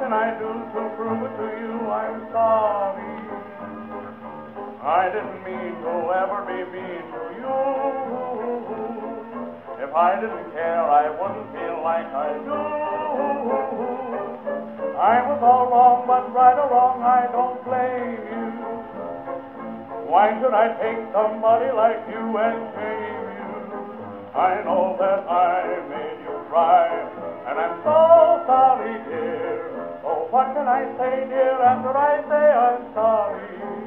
can I do to prove to you I'm sorry? I didn't mean to ever be mean to you. If I didn't care, I wouldn't feel like I do. I was all wrong, but right or wrong, I don't blame you. Why should I take somebody like you and shame you? I know that I made you cry, and I'm so sorry, dear. Oh, what can I say, dear, after I say I'm sorry?